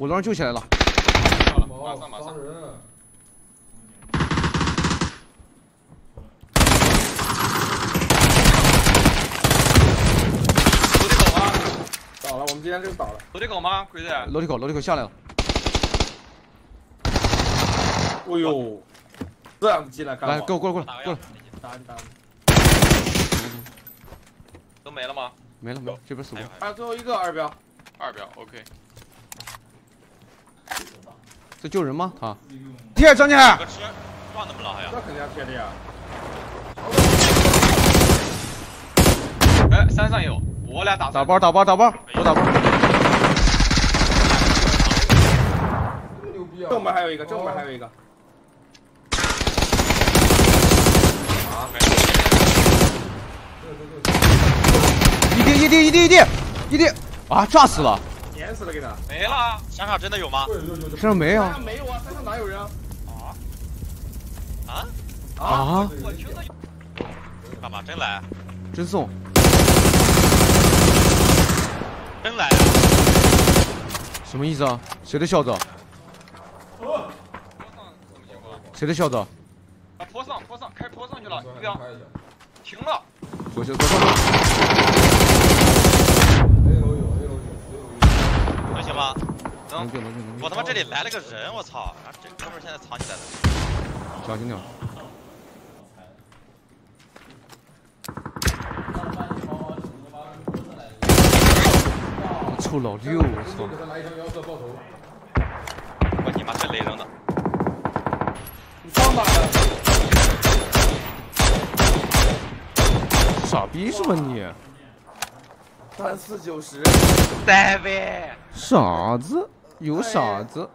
我让人救起来了。马上。楼梯口吗？倒了，我们今天就是倒了。楼梯口吗？鬼子？楼梯口下来了。哎呦，这样进来干嘛？来，过来。打你。都没了吗？没了，这边死了。还有最后一个二标 ，OK。 这救人吗？他贴张家海，撞那么了还呀？那肯定要贴的呀。哎，山上有，我俩打包，我打包。正门还有一个，啊！一滴啊！炸死了。 碾死了，给他没了。山上真的有吗？山上没有。山上没有啊，山上哪有人啊？啊！我觉得有。干嘛？真来？真送。真来？什么意思啊？谁的校子？谁的校子？啊！坡上，开坡上去了，一辆停了。走。 能行吗？能。我他妈这里来了个人，我操！然后这哥们现在藏起来了。小心点。臭老六，我操！我你妈这雷扔的。你上吧。傻逼是吧你？ 34910，呆呗，傻子有傻子。